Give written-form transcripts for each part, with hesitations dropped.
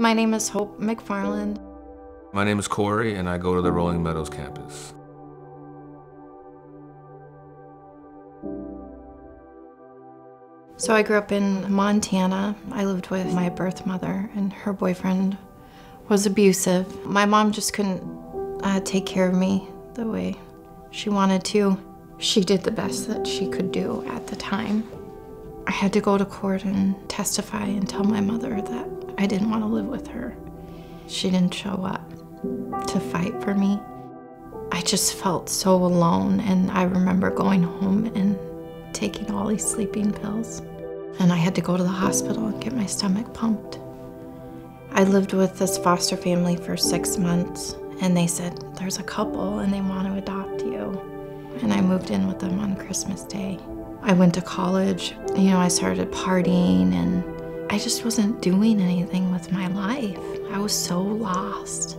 My name is Hope McFarland. My name is Corey, and I go to the Rolling Meadows campus. So I grew up in Montana. I lived with my birth mother, and her boyfriend was abusive. My mom just couldn't take care of me the way she wanted to. She did the best that she could do at the time. I had to go to court and testify and tell my mother that I didn't want to live with her. She didn't show up to fight for me. I just felt so alone, and I remember going home and taking all these sleeping pills. And I had to go to the hospital and get my stomach pumped. I lived with this foster family for 6 months, and they said, there's a couple and they want to adopt you. And I moved in with them on Christmas Day. I went to college, you know, I started partying, and I just wasn't doing anything with my life. I was so lost.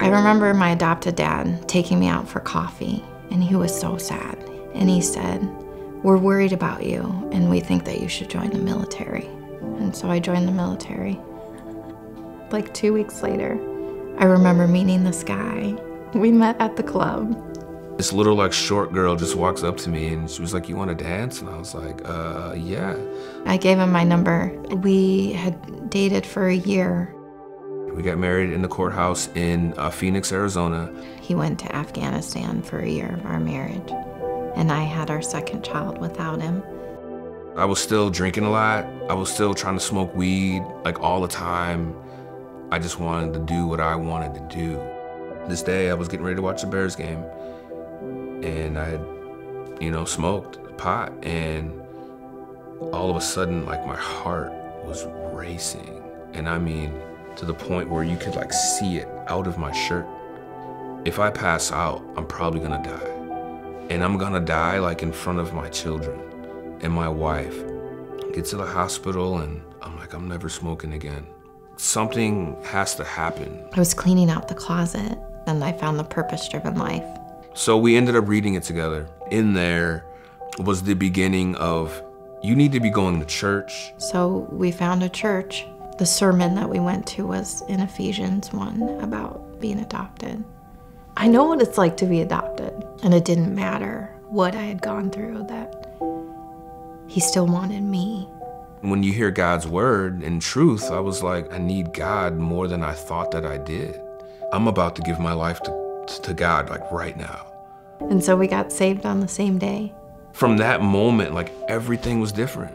I remember my adopted dad taking me out for coffee, and he was so sad. And he said, we're worried about you, and we think that you should join the military. And so I joined the military. Like 2 weeks later, I remember meeting this guy. We met at the club. This little, like, short girl just walks up to me, and she was like, you want to dance? And I was like, yeah. I gave him my number. We had dated for a year. We got married in the courthouse in Phoenix, Arizona. He went to Afghanistan for a year of our marriage, and I had our second child without him. I was still drinking a lot. I was still trying to smoke weed, like, all the time. I just wanted to do what I wanted to do. This day, I was getting ready to watch the Bears game, and I, you know, smoked pot, and all of a sudden, like, my heart was racing. And I mean, to the point where you could, like, see it out of my shirt. If I pass out, I'm probably gonna die. And I'm gonna die, like, in front of my children and my wife. Get to the hospital, and I'm like, I'm never smoking again. Something has to happen. I was cleaning out the closet, and I found the purpose-driven life. So we ended up reading it together. In there was the beginning of, you need to be going to church. So we found a church. The sermon that we went to was in Ephesians 1 about being adopted. I know what it's like to be adopted, and it didn't matter what I had gone through, that he still wanted me. When you hear God's word and truth, I was like, I need God more than I thought that I did. I'm about to give my life to God, like, right now. And so we got saved on the same day. From that moment, like, everything was different.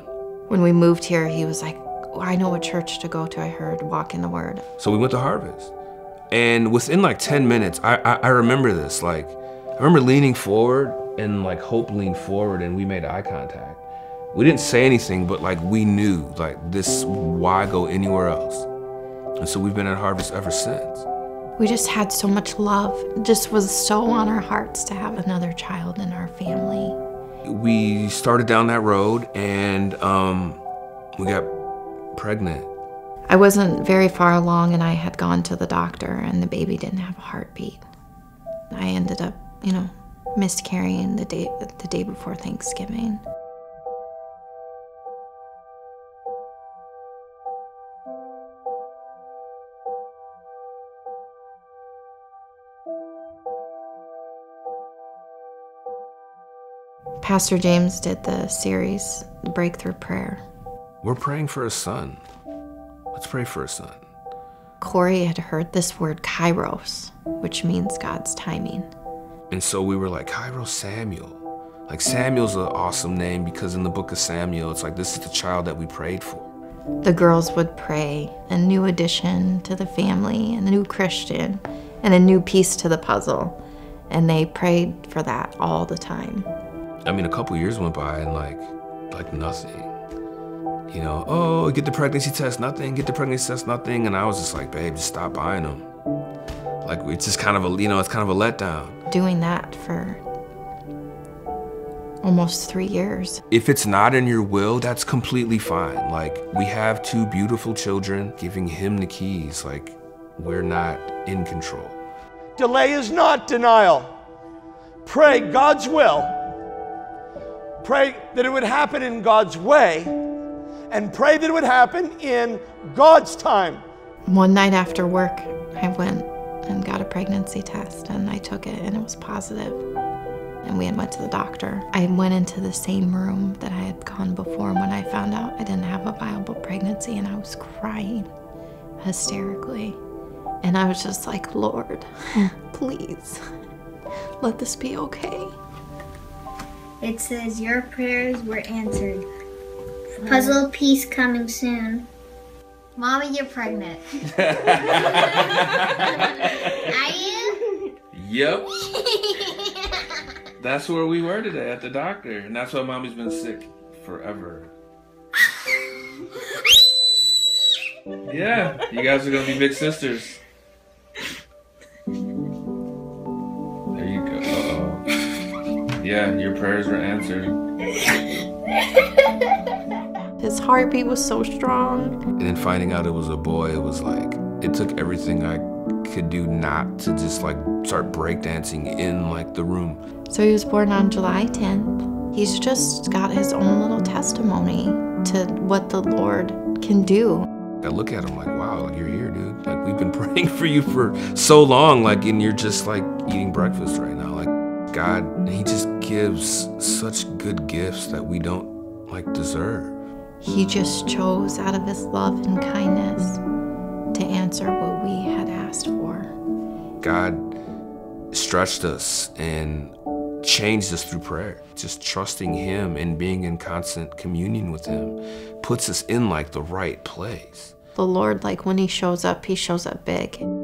When we moved here, he was like, oh, I know a church to go to. I heard Walk in the Word. So we went to Harvest. And within, like, 10 minutes, I remember this. Like, I remember leaning forward, and, like, Hope leaned forward, and we made eye contact. We didn't say anything, but, like, we knew, like, this, why go anywhere else? And so we've been at Harvest ever since. We just had so much love. It just was so on our hearts to have another child in our family. We started down that road, and we got pregnant. I wasn't very far along, and I had gone to the doctor, and the baby didn't have a heartbeat. I ended up, you know, miscarrying the day before Thanksgiving. Pastor James did the series, Breakthrough Prayer. We're praying for a son. Let's pray for a son. Corey had heard this word Kairos, which means God's timing. And so we were like, Kairos Samuel. Like, Samuel's an awesome name, because in the book of Samuel, it's like, this is the child that we prayed for. The girls would pray a new addition to the family, and a new Christian, and a new piece to the puzzle. And they prayed for that all the time. I mean, a couple years went by, and like nothing. You know, oh, get the pregnancy test, nothing, get the pregnancy test, nothing. And I was just like, babe, just stop buying them. Like, it's just kind of a, you know, it's kind of a letdown. Doing that for almost 3 years. If it's not in your will, that's completely fine. Like, we have two beautiful children. Giving him the keys, like, we're not in control. Delay is not denial. Pray God's will. Pray that it would happen in God's way, and pray that it would happen in God's time. One night after work, I went and got a pregnancy test, and I took it, and it was positive. And we had went to the doctor. I went into the same room that I had gone before when I found out I didn't have a viable pregnancy, and I was crying hysterically. And I was just like, Lord, please, let this be okay. It says, your prayers were answered. Puzzle piece coming soon. Mommy, you're pregnant. Are you? Yep. That's where we were today, at the doctor. And that's why Mommy's been sick forever. Yeah, you guys are going to be big sisters. There you go. Uh-oh. Yeah, your prayers were answered. His heartbeat was so strong. And then finding out it was a boy, it was like, it took everything I could do not to just like start breakdancing in like the room. So he was born on July 10th. He's just got his own little testimony to what the Lord can do. I look at him like, wow, like, you're here, dude. Like, we've been praying for you for so long, like, and you're just, like, eating breakfast right now. Like, God, he just gives such good gifts that we don't, like, deserve. He just chose out of his love and kindness to answer what we had asked for. God stretched us and changed us through prayer. Just trusting him and being in constant communion with him puts us in like the right place. The Lord, like when he shows up big.